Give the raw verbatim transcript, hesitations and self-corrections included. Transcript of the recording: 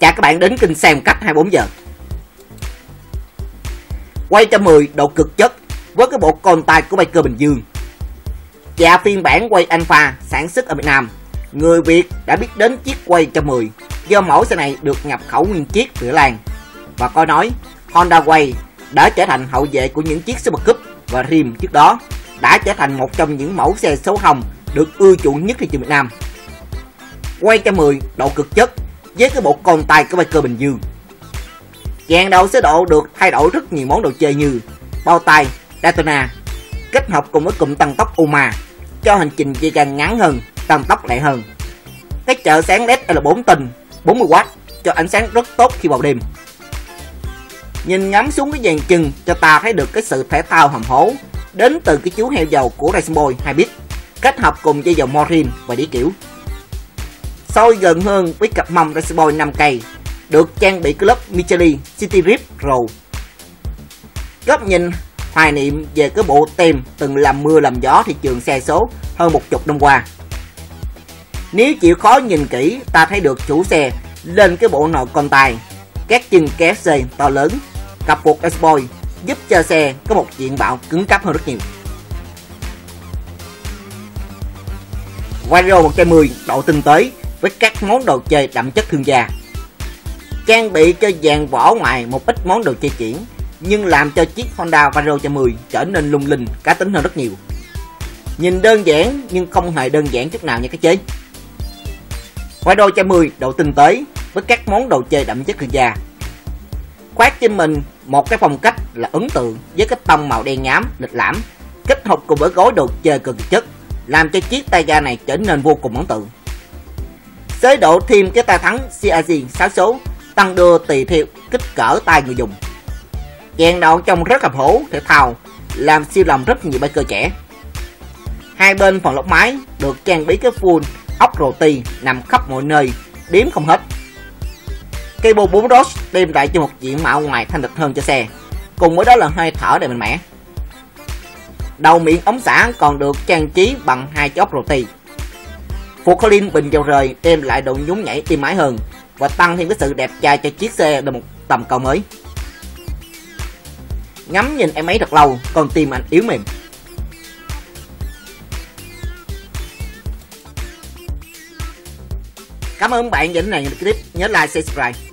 Chào các bạn đến kênh xe một cách hai mươi bốn giờ. Quay cho mười độ cực chất với cái bộ con tay của Biker Bình Dương. Và phiên bản Wave Alpha sản xuất ở Việt Nam, người Việt đã biết đến chiếc Wave một trăm mười do mẫu xe này được nhập khẩu nguyên chiếc từ Thái Lan. Và coi nói Honda Wave đã trở thành hậu vệ của những chiếc Super Cup và Rim trước đó, đã trở thành một trong những mẫu xe số hồng được ưa chuộng nhất thị trường Việt Nam. Wave một trăm mười độ cực chất với cái bộ con tay của Biker Bình Dương. Dàn đầu xe độ được thay đổi rất nhiều món đồ chơi như bao tay Daytona kết hợp cùng với cụm tăng tốc u em a cho hành trình dây càng ngắn hơn, tăng tốc lại hơn. Cái chợ sáng led L bốn tinh bốn mươi oát cho ánh sáng rất tốt khi vào đêm. Nhìn ngắm xuống cái dàn chừng cho ta thấy được cái sự thể thao hầm hố đến từ cái chú heo dầu của Racingboy hai bit kết hợp cùng dây dầu Morin và đĩa kiểu. Soi gần hơn với cặp mâm Racingboy năm cây được trang bị cái lớp Michelin City Grip Pro. Góc nhìn hoài niệm về cái bộ tem từng làm mưa làm gió thị trường xe số hơn một chục năm qua. Nếu chịu khó nhìn kỹ, ta thấy được chủ xe lên cái bộ nồi con tài, các chân kéo xe to lớn, cặp buộc Racingboy giúp cho xe có một diện mạo cứng cáp hơn rất nhiều. Vario một trăm mười độ tinh tế với các món đồ chơi đậm chất thương gia. Trang bị cho dàn vỏ ngoài một ít món đồ chơi chuyển, nhưng làm cho chiếc Honda Vario một trăm mười trở nên lung linh, cá tính hơn rất nhiều. Nhìn đơn giản nhưng không hề đơn giản chút nào nha các chế. Vario một trăm mười độ tinh tế với các món đồ chơi đậm chất thương gia. Khoác trên mình một cái phong cách là ấn tượng với cái tông màu đen nhám, lịch lãm, kết hợp cùng với gói đồ chơi cực chất, làm cho chiếc tay ga này trở nên vô cùng ấn tượng. Chế độ thêm cái tay thắng xê rờ giê sáu số tăng đưa tùy theo kích cỡ tay người dùng. Dàn đầu trông rất hợp hố thể thao, làm siêu lòng rất nhiều biker trẻ. Hai bên phần lốc máy được trang bị cái full ốc rô ti nằm khắp mọi nơi, đếm không hết. Cây bô bốn rốt đem lại cho một diện mạo ngoài thanh lịch hơn cho xe, cùng với đó là hơi thở đầy mạnh mẽ. Đầu miệng ống xả còn được trang trí bằng hai cái ốc rô ti. Phục Ohlins bình dầu rời đem lại độ nhún nhảy êm ái hơn và tăng thêm cái sự đẹp trai cho chiếc xe lên một tầm cao mới. Ngắm nhìn em ấy thật lâu, con tim anh yếu mềm. Cảm ơn bạn đã đến này clip, nhớ like, subscribe.